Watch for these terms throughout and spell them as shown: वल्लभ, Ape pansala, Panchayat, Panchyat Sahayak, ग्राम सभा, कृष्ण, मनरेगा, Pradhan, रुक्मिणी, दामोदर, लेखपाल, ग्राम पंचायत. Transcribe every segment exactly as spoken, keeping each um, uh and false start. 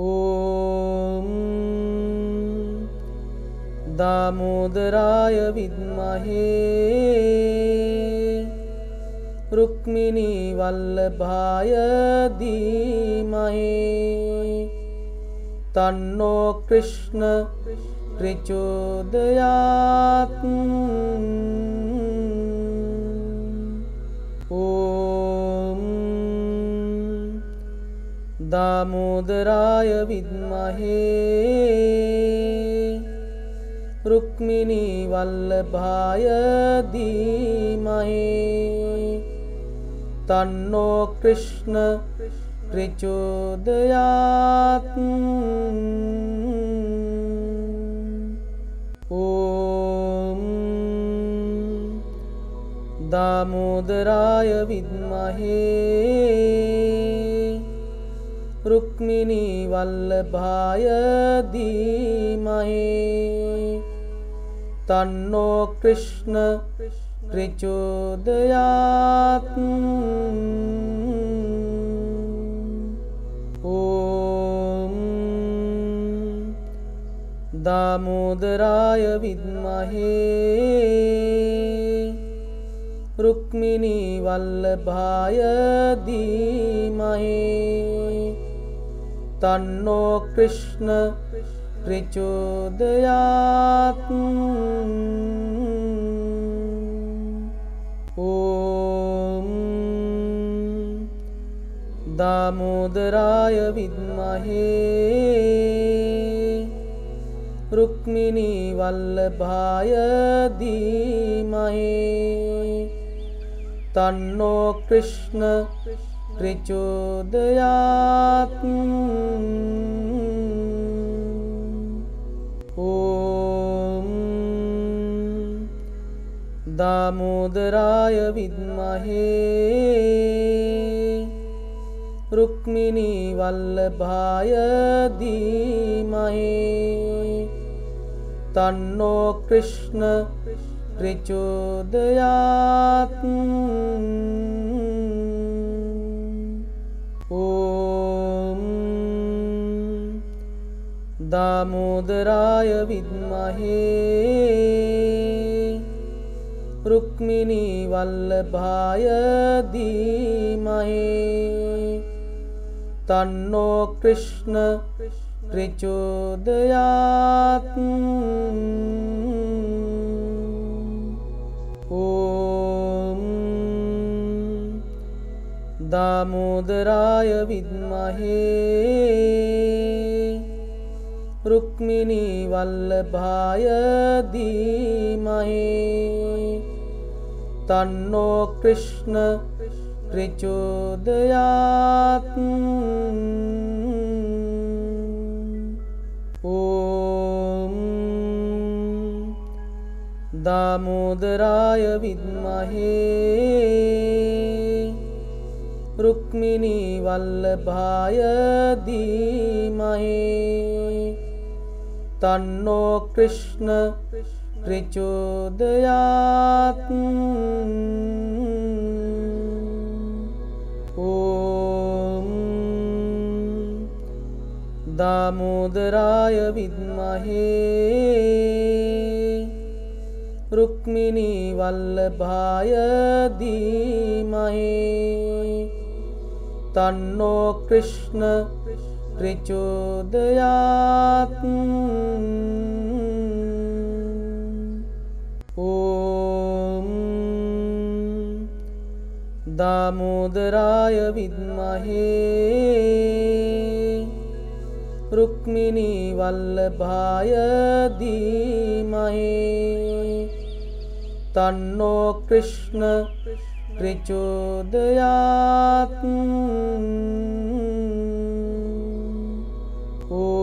ॐ दामोदराय विद्महे रुक्मिणी वल्लभाय धीमहि तन्नो कृष्ण प्रचोदयात्। ॐ दामोदराय विद्महे रुक्मिणी वल्लभाय धीमहि तन्नो कृष्ण प्रचोदयात्। ॐ दामोदराय विद्महे रुक्मिणी वल्लभाय धीमहि तन्नो कृष्ण प्रचोदयात्। ॐ दामोदराय विद्महे रुक्मिणी वल्लभाय धीमहि तन्नो कृष्ण प्रचोदयात्। ॐ दामोदराय विद्महे रुक्मिणी वल्लभाय धीमहि तन्नो कृष्ण प्रचोदयात्। ॐ दामोदराय विद्महे रुक्मिणी वल्लभाय धीमहि तन्नो कृष्ण प्रचोदयात्। ॐ दामोदराय विद्महे रुक्मिणी वल्लभाय धीमहि तन्नो कृष्ण प्रचोदयात्। ॐ दामोदराय विद्महे रुक्मिणी वल्लभाय धीमहि तन्नो कृष्ण प्रचोदयात्। ॐ दामोदराय विद्महे रुक्मिणी वल्लभाय धीमहि तन्नो कृष्ण प्रचोदयात्। ॐ दामोदराय विद्महे रुक्मिणी वल्लभाय धीमहि तन्नो कृष्ण प्रचोदयात्। ॐ दामोदराय विद्महे रुक्मिणी वल्लभाय धीमहि तन्नो कृष्ण प्रचोदयात्। ॐ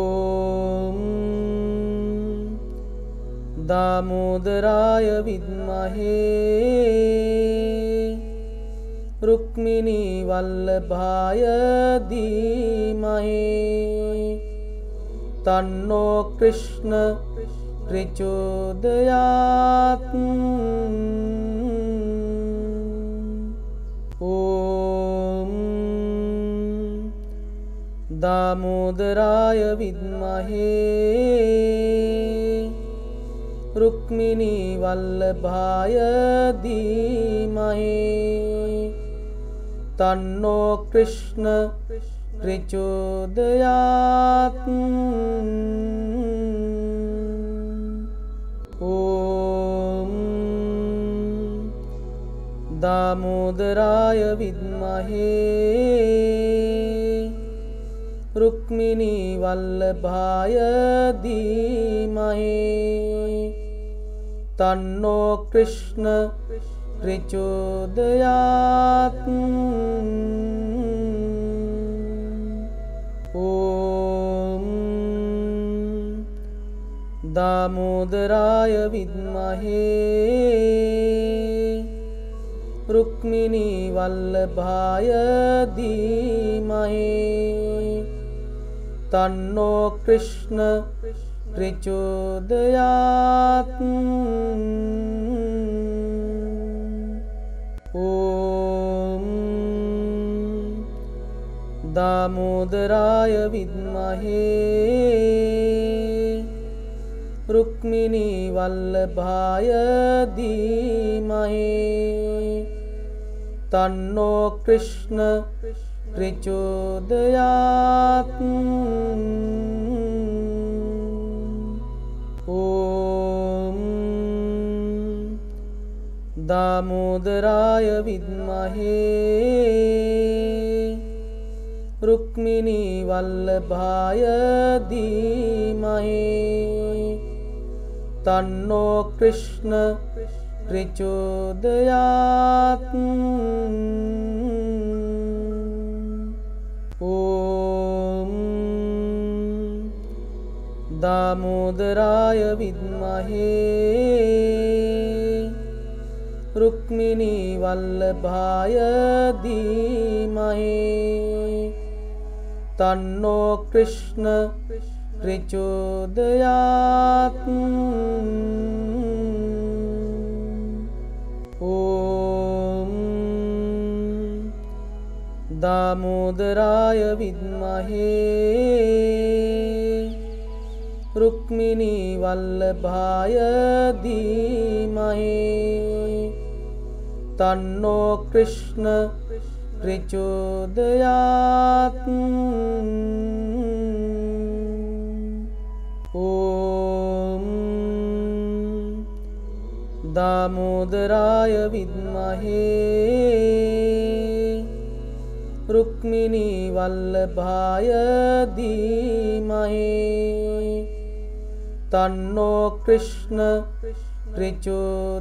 दामोदराय विद्महे रुक्मिणी वल्लभाय धीमहि तन्नो कृष्ण प्रचोदयात्। ॐ दामोदराय विद्महे रुक्मिणी वल्लभाय धीमहि तन्नो कृष्ण प्रचोदयात्। ॐ दामोदराय विद्महे रुक्मिणी वल्लभाय धीमहि तन्नो कृष्ण प्रचोदयात्। ॐ दामोदराय विद्महे रुक्मिणी वल्लभाय धीमहि तन्नो कृष्ण प्रचोदयात्। ॐ दामोदराय विद्महे रुक्मिणी वल्लभाय धीमहि तन्नो कृष्ण प्रचोदयात्। ॐ दामोदराय विद्महे रुक्मिणी वल्लभाय धीमहि तन्नो कृष्ण प्रचोदयात्। ॐ दामोदराय विद्महे रुक्मिणी वल्लभाय धीमहि तन्नो कृष्ण प्रचोदयात्। दामोदराय विद्महे रुक्मिणी वल्लभाय धीमहि तन्नो कृष्ण प्रचोदयात्। ॐ दामोदराय विद्महे रुक्मिणी वल्लभाय धीमहि तन्नो कृष्ण प्रचोदयात्।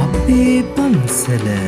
अपे बंसले।